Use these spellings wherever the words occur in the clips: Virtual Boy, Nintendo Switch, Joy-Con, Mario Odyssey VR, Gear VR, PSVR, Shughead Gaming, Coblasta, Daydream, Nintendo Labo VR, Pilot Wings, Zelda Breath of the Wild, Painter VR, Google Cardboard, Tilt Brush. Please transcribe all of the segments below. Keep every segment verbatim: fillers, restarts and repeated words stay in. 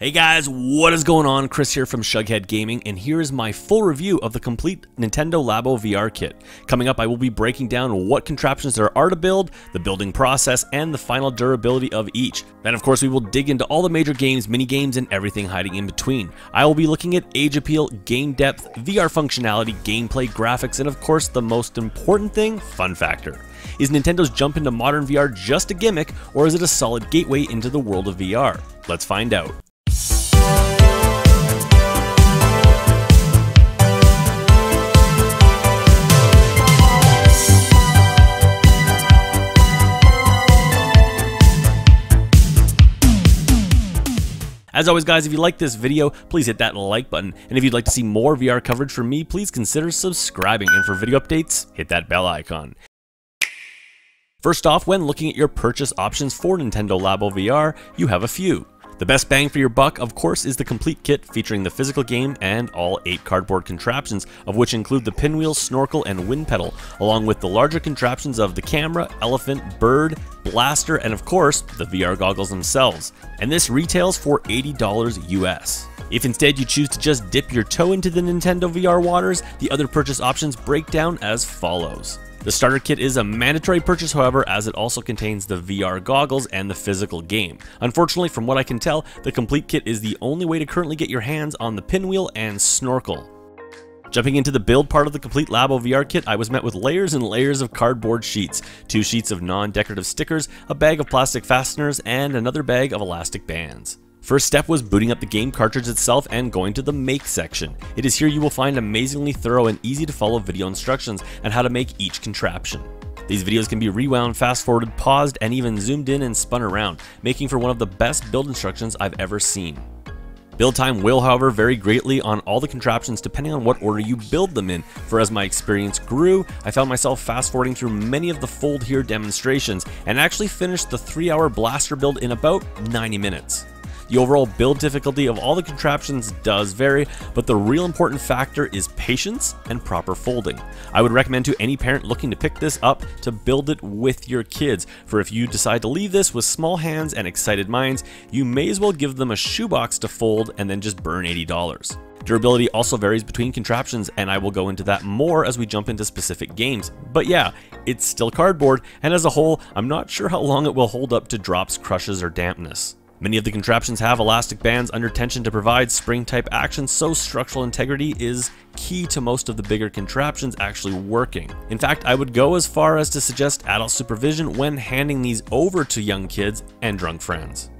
Hey guys, what is going on? Chris here from Shughead Gaming, and here is my full review of the complete Nintendo Labo V R kit. Coming up, I will be breaking down what contraptions there are to build, the building process, and the final durability of each. Then of course we will dig into all the major games, mini-games, and everything hiding in between. I will be looking at age appeal, game depth, V R functionality, gameplay, graphics, and of course the most important thing, fun factor. Is Nintendo's jump into modern V R just a gimmick, or is it a solid gateway into the world of V R? Let's find out. As always guys, if you like this video, please hit that like button, and if you'd like to see more V R coverage from me, please consider subscribing, and for video updates, hit that bell icon. First off, when looking at your purchase options for Nintendo Labo V R, you have a few. The best bang for your buck, of course, is the complete kit featuring the physical game and all eight cardboard contraptions, of which include the pinwheel, snorkel, and wind pedal, along with the larger contraptions of the camera, elephant, bird, blaster, and of course, the V R goggles themselves. And this retails for eighty dollars U S. If instead you choose to just dip your toe into the Nintendo V R waters, the other purchase options break down as follows. The starter kit is a mandatory purchase, however, as it also contains the V R goggles and the physical game. Unfortunately, from what I can tell, the complete kit is the only way to currently get your hands on the pinwheel and snorkel. Jumping into the build part of the complete Labo V R kit, I was met with layers and layers of cardboard sheets, two sheets of non-decorative stickers, a bag of plastic fasteners, and another bag of elastic bands. First step was booting up the game cartridge itself and going to the make section. It is here you will find amazingly thorough and easy to follow video instructions on how to make each contraption. These videos can be rewound, fast forwarded, paused, and even zoomed in and spun around, making for one of the best build instructions I've ever seen. Build time will, however, vary greatly on all the contraptions depending on what order you build them in, for as my experience grew, I found myself fast-forwarding through many of the fold here demonstrations and actually finished the three hour blaster build in about ninety minutes. The overall build difficulty of all the contraptions does vary, but the real important factor is patience and proper folding. I would recommend to any parent looking to pick this up to build it with your kids, for if you decide to leave this with small hands and excited minds, you may as well give them a shoebox to fold and then just burn eighty dollars. Durability also varies between contraptions, and I will go into that more as we jump into specific games. But yeah, it's still cardboard, and as a whole, I'm not sure how long it will hold up to drops, crushes, or dampness. Many of the contraptions have elastic bands under tension to provide spring-type action, so structural integrity is key to most of the bigger contraptions actually working. In fact, I would go as far as to suggest adult supervision when handing these over to young kids and drunk friends.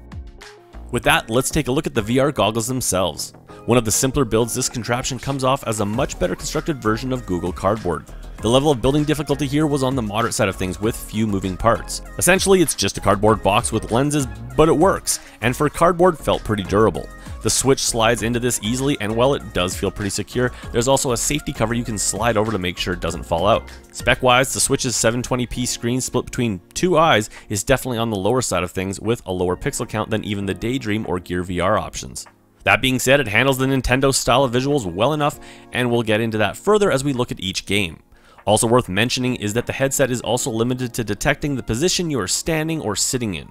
With that, let's take a look at the V R goggles themselves. One of the simpler builds, this contraption comes off as a much better constructed version of Google Cardboard. The level of building difficulty here was on the moderate side of things with few moving parts. Essentially, it's just a cardboard box with lenses, but it works, and for cardboard felt pretty durable. The Switch slides into this easily, and while it does feel pretty secure, there's also a safety cover you can slide over to make sure it doesn't fall out. Spec-wise, the Switch's seven twenty p screen split between two eyes is definitely on the lower side of things with a lower pixel count than even the Daydream or Gear V R options. That being said, it handles the Nintendo style of visuals well enough, and we'll get into that further as we look at each game. Also worth mentioning is that the headset is also limited to detecting the position you are standing or sitting in.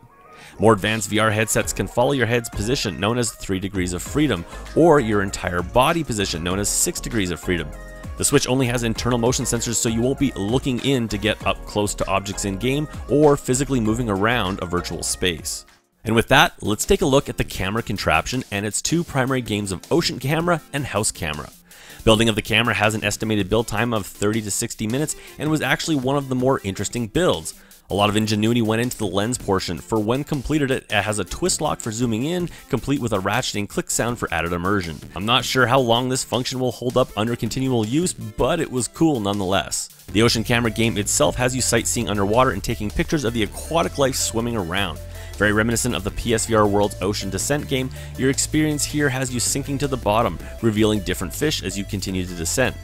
More advanced V R headsets can follow your head's position, known as three degrees of freedom, or your entire body position, known as six degrees of freedom. The Switch only has internal motion sensors, so you won't be looking in to get up close to objects in-game or physically moving around a virtual space. And with that, let's take a look at the camera contraption and its two primary games of Ocean Camera and House Camera. Building of the camera has an estimated build time of thirty to sixty minutes and was actually one of the more interesting builds. A lot of ingenuity went into the lens portion, for when completed it, it has a twist lock for zooming in, complete with a ratcheting click sound for added immersion. I'm not sure how long this function will hold up under continual use, but it was cool nonetheless. The Ocean Camera game itself has you sightseeing underwater and taking pictures of the aquatic life swimming around. Very reminiscent of the P S V R World's Ocean Descent game, your experience here has you sinking to the bottom, revealing different fish as you continue to descend.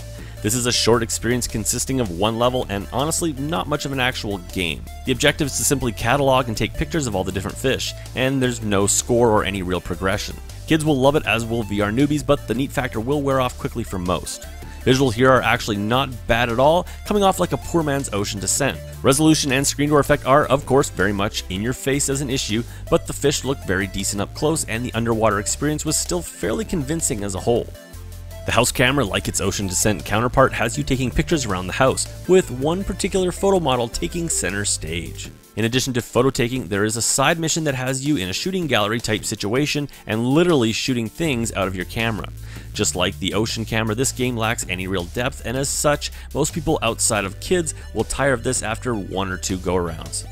This is a short experience consisting of one level and honestly not much of an actual game. The objective is to simply catalog and take pictures of all the different fish, and there's no score or any real progression. Kids will love it, as will V R newbies, but the neat factor will wear off quickly for most. Visuals here are actually not bad at all, coming off like a poor man's Ocean Descent. Resolution and screen door effect are, of course, very much in your face as an issue, but the fish looked very decent up close and the underwater experience was still fairly convincing as a whole. The house camera, like its Ocean Descent counterpart, has you taking pictures around the house, with one particular photo model taking center stage. In addition to photo taking, there is a side mission that has you in a shooting gallery type situation and literally shooting things out of your camera. Just like the Ocean camera, this game lacks any real depth, and as such, most people outside of kids will tire of this after one or two go-arounds.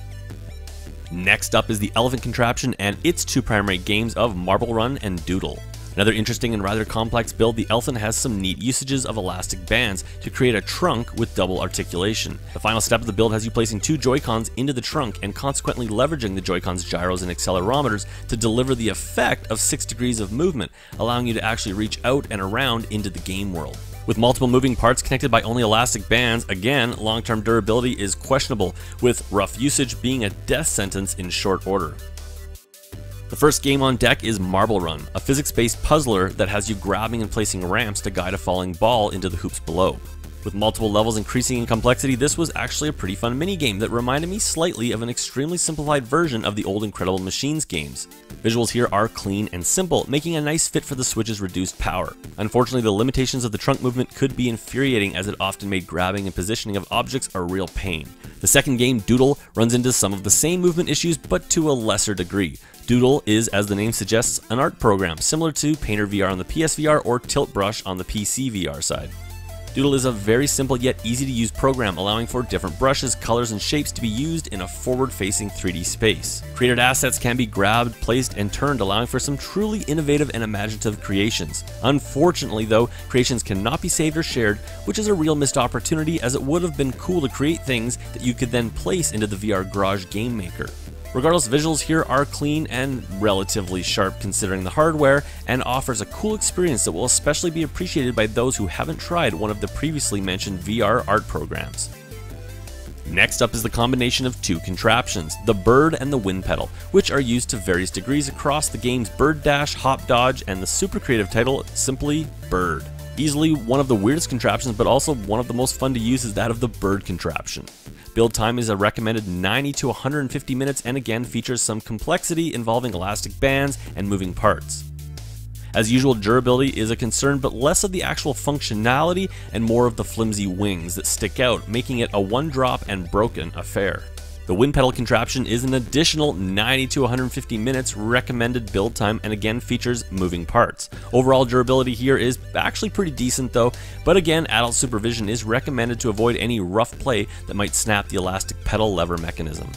Next up is the elephant contraption and its two primary games of Marble Run and Doodle. Another interesting and rather complex build, the elephant has some neat usages of elastic bands to create a trunk with double articulation. The final step of the build has you placing two Joy-Cons into the trunk and consequently leveraging the Joy-Cons' gyros and accelerometers to deliver the effect of six degrees of movement, allowing you to actually reach out and around into the game world. With multiple moving parts connected by only elastic bands, again, long-term durability is questionable, with rough usage being a death sentence in short order. The first game on deck is Marble Run, a physics-based puzzler that has you grabbing and placing ramps to guide a falling ball into the hoops below. With multiple levels increasing in complexity, this was actually a pretty fun minigame that reminded me slightly of an extremely simplified version of the old Incredible Machines games. Visuals here are clean and simple, making a nice fit for the Switch's reduced power. Unfortunately, the limitations of the trunk movement could be infuriating, as it often made grabbing and positioning of objects a real pain. The second game, Doodle, runs into some of the same movement issues, but to a lesser degree. Doodle is, as the name suggests, an art program, similar to Painter V R on the P S V R or Tilt Brush on the P C V R side. Doodle is a very simple yet easy to use program, allowing for different brushes, colors, and shapes to be used in a forward-facing three D space. Created assets can be grabbed, placed, and turned, allowing for some truly innovative and imaginative creations. Unfortunately though, creations cannot be saved or shared, which is a real missed opportunity, as it would have been cool to create things that you could then place into the V R Garage game maker. Regardless, visuals here are clean and relatively sharp considering the hardware, and offers a cool experience that will especially be appreciated by those who haven't tried one of the previously mentioned V R art programs. Next up is the combination of two contraptions, the bird and the wind pedal, which are used to various degrees across the game's Bird Dash, Hop Dodge, and the super creative title, simply Bird. Easily one of the weirdest contraptions, but also one of the most fun to use, is that of the bird contraption. Build time is a recommended ninety to one hundred fifty minutes, and again features some complexity involving elastic bands and moving parts. As usual, durability is a concern, but less of the actual functionality and more of the flimsy wings that stick out, making it a one-drop and broken affair. The wind pedal contraption is an additional ninety to one hundred fifty minutes recommended build time, and again features moving parts. Overall durability here is actually pretty decent though, but again adult supervision is recommended to avoid any rough play that might snap the elastic pedal lever mechanism.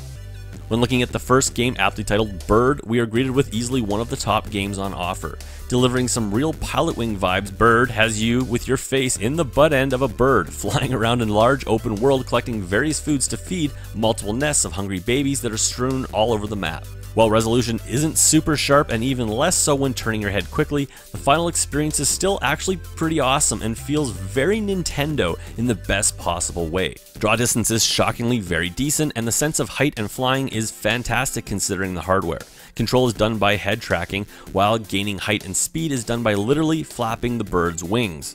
When looking at the first game, aptly titled Bird, we are greeted with easily one of the top games on offer. Delivering some real Pilot Wing vibes, Bird has you with your face in the butt end of a bird, flying around in large open world collecting various foods to feed multiple nests of hungry babies that are strewn all over the map. While resolution isn't super sharp, and even less so when turning your head quickly, the final experience is still actually pretty awesome and feels very Nintendo in the best possible way. Draw distance is shockingly very decent, and the sense of height and flying is fantastic considering the hardware. Control is done by head tracking, while gaining height and speed is done by literally flapping the bird's wings.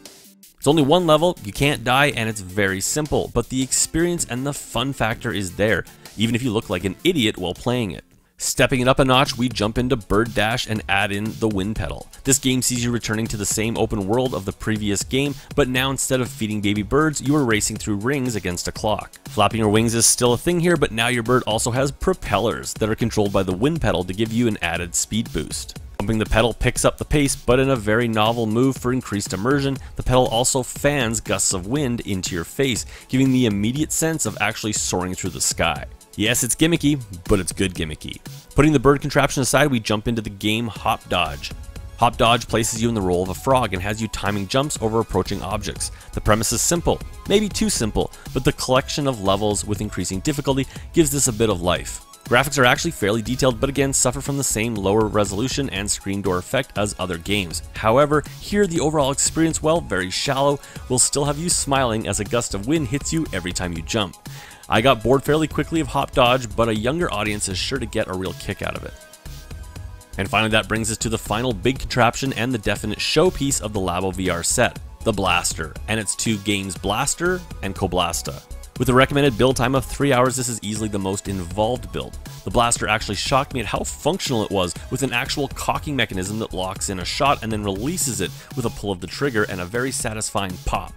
It's only one level, you can't die, and it's very simple, but the experience and the fun factor is there, even if you look like an idiot while playing it. Stepping it up a notch, we jump into Bird Dash and add in the wind pedal. This game sees you returning to the same open world of the previous game, but now instead of feeding baby birds, you are racing through rings against a clock. Flapping your wings is still a thing here, but now your bird also has propellers that are controlled by the wind pedal to give you an added speed boost. Bumping the pedal picks up the pace, but in a very novel move for increased immersion, the pedal also fans gusts of wind into your face, giving the immediate sense of actually soaring through the sky. Yes, it's gimmicky, but it's good gimmicky. Putting the bird contraption aside, we jump into the game Hop Dodge. Hop Dodge places you in the role of a frog and has you timing jumps over approaching objects. The premise is simple, maybe too simple, but the collection of levels with increasing difficulty gives this a bit of life. Graphics are actually fairly detailed, but again suffer from the same lower resolution and screen door effect as other games. However, here the overall experience, while very shallow, will still have you smiling as a gust of wind hits you every time you jump. I got bored fairly quickly of Hop Dodge, but a younger audience is sure to get a real kick out of it. And finally, that brings us to the final big contraption and the definite showpiece of the Labo V R set. the Blaster, and it's two games, Blaster and Coblasta. With a recommended build time of three hours, this is easily the most involved build. The Blaster actually shocked me at how functional it was, with an actual cocking mechanism that locks in a shot and then releases it with a pull of the trigger and a very satisfying pop.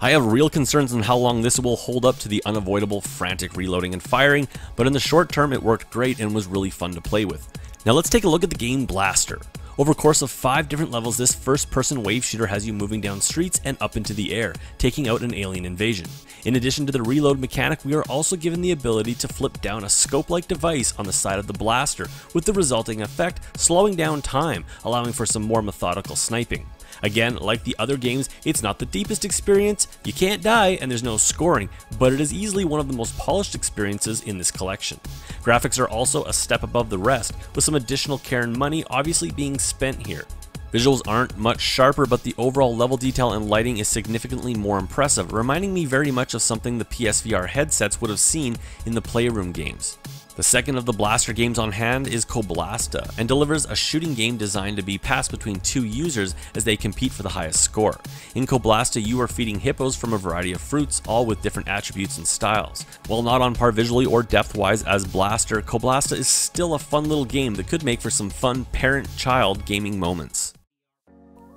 I have real concerns on how long this will hold up to the unavoidable frantic reloading and firing, but in the short term it worked great and was really fun to play with. Now let's take a look at the game Blaster. Over a course of five different levels, this first-person wave shooter has you moving down streets and up into the air, taking out an alien invasion. In addition to the reload mechanic, we are also given the ability to flip down a scope-like device on the side of the Blaster, with the resulting effect slowing down time, allowing for some more methodical sniping. Again, like the other games, it's not the deepest experience, you can't die, and there's no scoring, but it is easily one of the most polished experiences in this collection. Graphics are also a step above the rest, with some additional care and money obviously being spent here. Visuals aren't much sharper, but the overall level detail and lighting is significantly more impressive, reminding me very much of something the P S V R headsets would have seen in the Playroom games. The second of the Blaster games on hand is Coblasta, and delivers a shooting game designed to be passed between two users as they compete for the highest score. In Coblasta, you are feeding hippos from a variety of fruits, all with different attributes and styles. While not on par visually or depth-wise as Blaster, Coblasta is still a fun little game that could make for some fun parent-child gaming moments.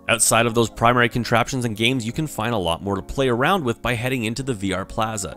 Outside of those primary contraptions and games, you can find a lot more to play around with by heading into the V R Plaza.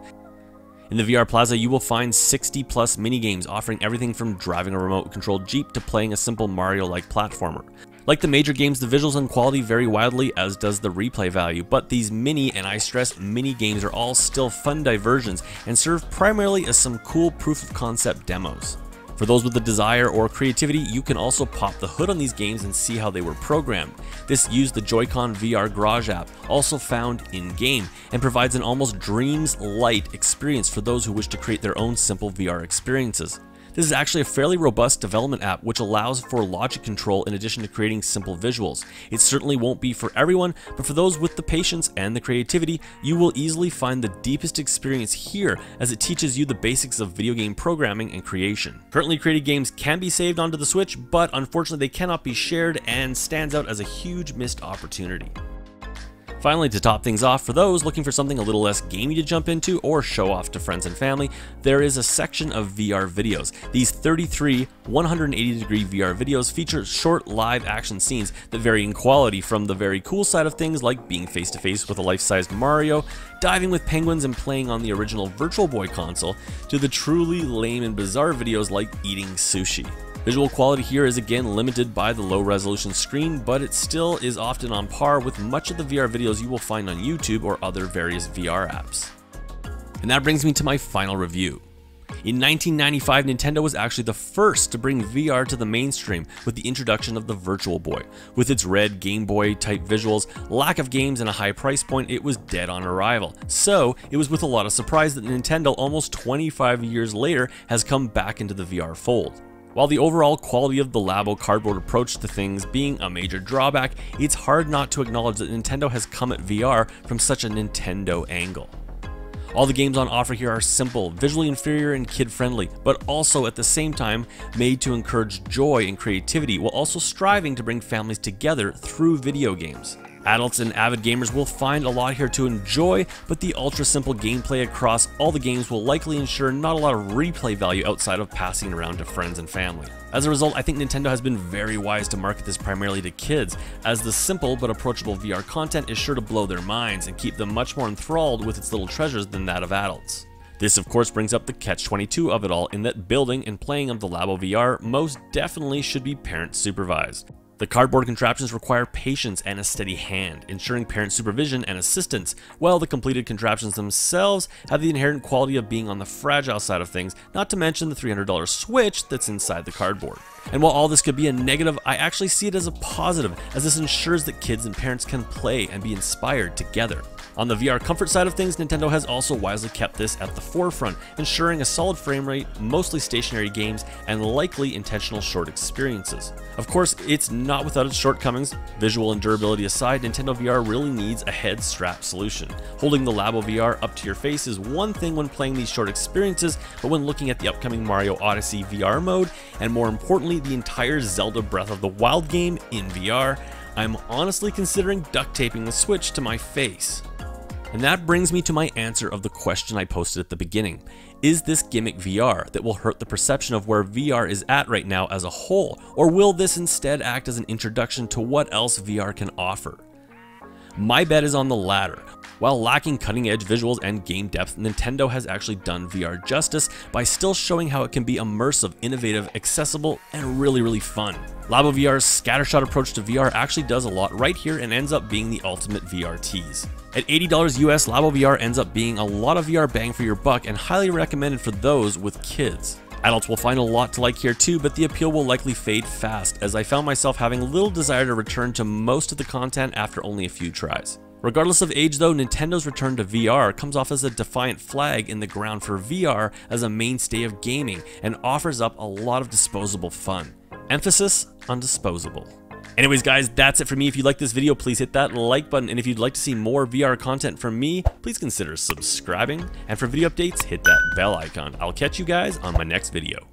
In the V R Plaza, you will find sixty plus minigames offering everything from driving a remote-controlled Jeep to playing a simple Mario-like platformer. Like the major games, the visuals and quality vary wildly, as does the replay value, but these mini, and I stress mini, games are all still fun diversions and serve primarily as some cool proof-of-concept demos. For those with the desire or creativity, you can also pop the hood on these games and see how they were programmed. This used the Joy-Con V R Garage app, also found in-game, and provides an almost dreams-like experience for those who wish to create their own simple V R experiences. This is actually a fairly robust development app which allows for logic control in addition to creating simple visuals. It certainly won't be for everyone, but for those with the patience and the creativity, you will easily find the deepest experience here, as it teaches you the basics of video game programming and creation. Currently created games can be saved onto the Switch, but unfortunately they cannot be shared, and stands out as a huge missed opportunity. Finally, to top things off, for those looking for something a little less gamey to jump into or show off to friends and family, there is a section of V R videos. These thirty-three one hundred eighty degree V R videos feature short live action scenes that vary in quality, from the very cool side of things like being face to face with a life-sized Mario, diving with penguins and playing on the original Virtual Boy console, to the truly lame and bizarre videos like eating sushi. Visual quality here is again limited by the low resolution screen, but it still is often on par with much of the V R videos you will find on YouTube or other various V R apps. And that brings me to my final review. In nineteen ninety-five, Nintendo was actually the first to bring V R to the mainstream with the introduction of the Virtual Boy. With its red Game Boy type visuals, lack of games, and a high price point, it was dead on arrival. So it was with a lot of surprise that Nintendo almost twenty-five years later has come back into the V R fold. While the overall quality of the Labo Cardboard approach to things being a major drawback, it's hard not to acknowledge that Nintendo has come at V R from such a Nintendo angle. All the games on offer here are simple, visually inferior and kid-friendly, but also at the same time made to encourage joy and creativity, while also striving to bring families together through video games. Adults and avid gamers will find a lot here to enjoy, but the ultra-simple gameplay across all the games will likely ensure not a lot of replay value outside of passing around to friends and family. As a result, I think Nintendo has been very wise to market this primarily to kids, as the simple but approachable V R content is sure to blow their minds and keep them much more enthralled with its little treasures than that of adults. This of course brings up the catch twenty-two of it all, in that building and playing of the Labo V R most definitely should be parent supervised. The cardboard contraptions require patience and a steady hand, ensuring parent supervision and assistance, while the completed contraptions themselves have the inherent quality of being on the fragile side of things, not to mention the three hundred dollar Switch that's inside the cardboard. And while all this could be a negative, I actually see it as a positive, as this ensures that kids and parents can play and be inspired together. On the V R comfort side of things, Nintendo has also wisely kept this at the forefront, ensuring a solid frame rate, mostly stationary games, and likely intentional short experiences. Of course, it's not without its shortcomings. Visual and durability aside, Nintendo V R really needs a head strap solution. Holding the Labo V R up to your face is one thing when playing these short experiences, but when looking at the upcoming Mario Odyssey V R mode, and more importantly, the entire Zelda Breath of the Wild game in V R, I'm honestly considering duct taping the Switch to my face. And that brings me to my answer of the question I posted at the beginning. Is this gimmick V R that will hurt the perception of where V R is at right now as a whole, or will this instead act as an introduction to what else V R can offer? My bet is on the latter. While lacking cutting-edge visuals and game depth, Nintendo has actually done V R justice by still showing how it can be immersive, innovative, accessible, and really, really fun. Labo V R's scattershot approach to V R actually does a lot right here and ends up being the ultimate V R tease. At eighty dollars U S, Labo V R ends up being a lot of V R bang for your buck and highly recommended for those with kids. Adults will find a lot to like here too, but the appeal will likely fade fast, as I found myself having little desire to return to most of the content after only a few tries. Regardless of age though, Nintendo's return to V R comes off as a defiant flag in the ground for V R as a mainstay of gaming and offers up a lot of disposable fun. Emphasis on disposable. Anyways guys, that's it for me. If you liked this video, please hit that like button, and if you'd like to see more V R content from me, please consider subscribing, and for video updates, hit that bell icon. I'll catch you guys on my next video.